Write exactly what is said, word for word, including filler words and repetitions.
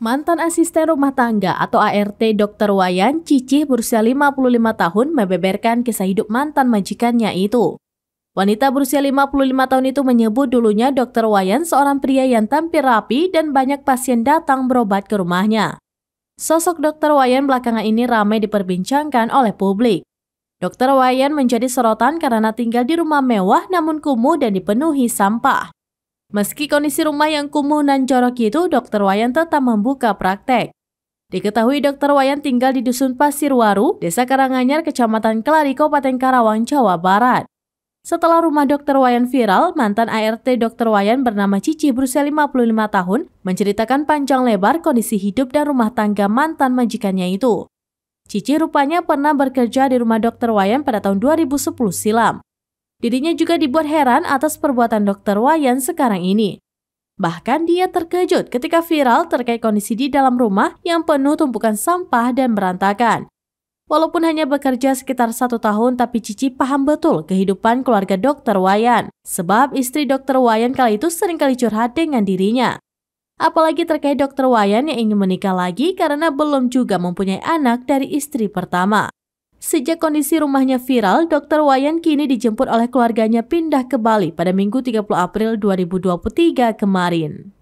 Mantan asisten rumah tangga atau A R T dokter Wayan Cicih berusia lima puluh lima tahun membeberkan kisah hidup mantan majikannya itu. Wanita berusia lima puluh lima tahun itu menyebut dulunya dokter Wayan seorang pria yang tampil rapi dan banyak pasien datang berobat ke rumahnya. Sosok dokter Wayan belakangan ini ramai diperbincangkan oleh publik. dokter Wayan menjadi sorotan karena tinggal di rumah mewah namun kumuh dan dipenuhi sampah. Meski kondisi rumah yang kumuh dan jorok itu, dokter Wayan tetap membuka praktek. Diketahui dokter Wayan tinggal di Dusun Pasir Waru, Desa Karanganyar, Kecamatan Kelariko, Kabupaten Karawang, Jawa Barat. Setelah rumah dokter Wayan viral, mantan A R T dokter Wayan bernama Cicih berusia lima puluh lima tahun menceritakan panjang lebar kondisi hidup dan rumah tangga mantan majikannya itu. Cicih rupanya pernah bekerja di rumah dokter Wayan pada tahun dua ribu sepuluh silam. Dirinya juga dibuat heran atas perbuatan dokter Wayan sekarang ini. Bahkan dia terkejut ketika viral terkait kondisi di dalam rumah yang penuh tumpukan sampah dan berantakan. Walaupun hanya bekerja sekitar satu tahun, tapi Cicih paham betul kehidupan keluarga dokter Wayan. Sebab istri dokter Wayan kali itu seringkali curhat dengan dirinya. Apalagi terkait dokter Wayan yang ingin menikah lagi karena belum juga mempunyai anak dari istri pertama. Sejak kondisi rumahnya viral, dokter Wayan kini dijemput oleh keluarganya pindah ke Bali pada Minggu tiga puluh April dua ribu dua puluh tiga kemarin.